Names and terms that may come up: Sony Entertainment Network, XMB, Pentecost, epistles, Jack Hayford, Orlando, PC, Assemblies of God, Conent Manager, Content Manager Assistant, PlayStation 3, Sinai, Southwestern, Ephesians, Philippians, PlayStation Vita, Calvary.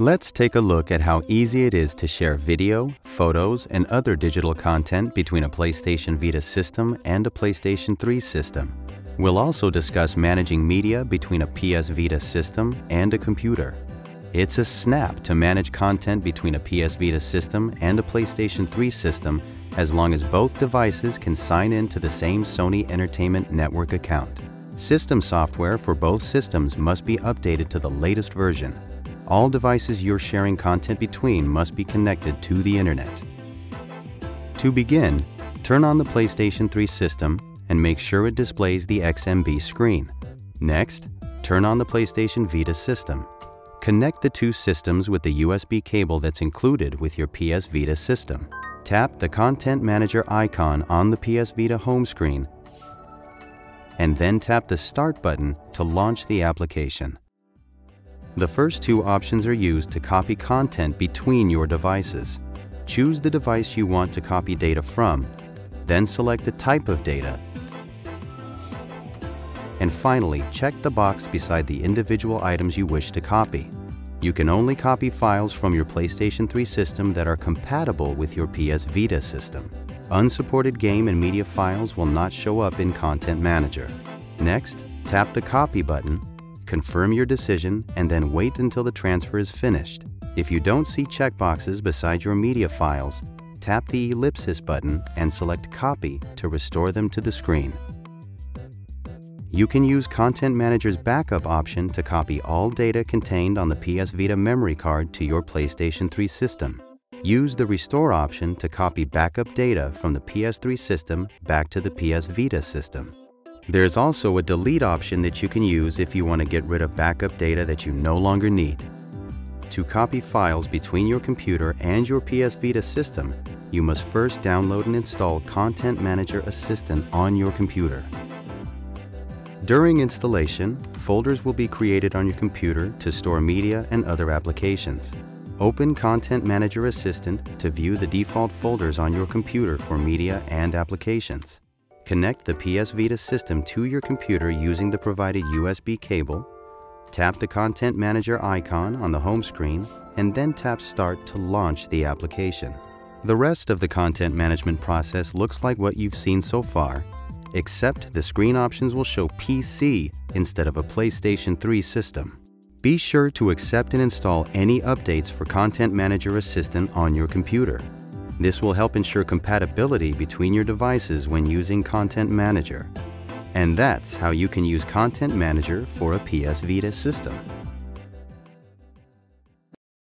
Let's take a look at how easy it is to share video, photos, and other digital content between a PlayStation Vita system and a PlayStation 3 system. We'll also discuss managing media between a PS Vita system and a computer. It's a snap to manage content between a PS Vita system and a PlayStation 3 system as long as both devices can sign in to the same Sony Entertainment Network account. System software for both systems must be updated to the latest version. All devices you're sharing content between must be connected to the internet. To begin, turn on the PlayStation 3 system and make sure it displays the XMB screen. Next, turn on the PlayStation Vita system. Connect the two systems with the USB cable that's included with your PS Vita system. Tap the Content Manager icon on the PS Vita home screen and then tap the Start button to launch the application. The first two options are used to copy content between your devices. Choose the device you want to copy data from, then select the type of data, and finally check the box beside the individual items you wish to copy. You can only copy files from your PlayStation 3 system that are compatible with your PS Vita system. Unsupported game and media files will not show up in Content Manager. Next, tap the Copy button, confirm your decision, and then wait until the transfer is finished. If you don't see checkboxes beside your media files, tap the ellipsis button and select Copy to restore them to the screen. You can use Content Manager's backup option to copy all data contained on the PS Vita memory card to your PlayStation 3 system. Use the Restore option to copy backup data from the PS3 system back to the PS Vita system. There's also a delete option that you can use if you want to get rid of backup data that you no longer need. To copy files between your computer and your PS Vita system, you must first download and install Content Manager Assistant on your computer. During installation, folders will be created on your computer to store media and other applications. Open Content Manager Assistant to view the default folders on your computer for media and applications. Connect the PS Vita system to your computer using the provided USB cable, tap the Content Manager icon on the home screen, and then tap Start to launch the application. The rest of the content management process looks like what you've seen so far, except the screen options will show PC instead of a PlayStation 3 system. Be sure to accept and install any updates for Content Manager Assistant on your computer. This will help ensure compatibility between your devices when using Content Manager. And that's how you can use Content Manager for a PS Vita system.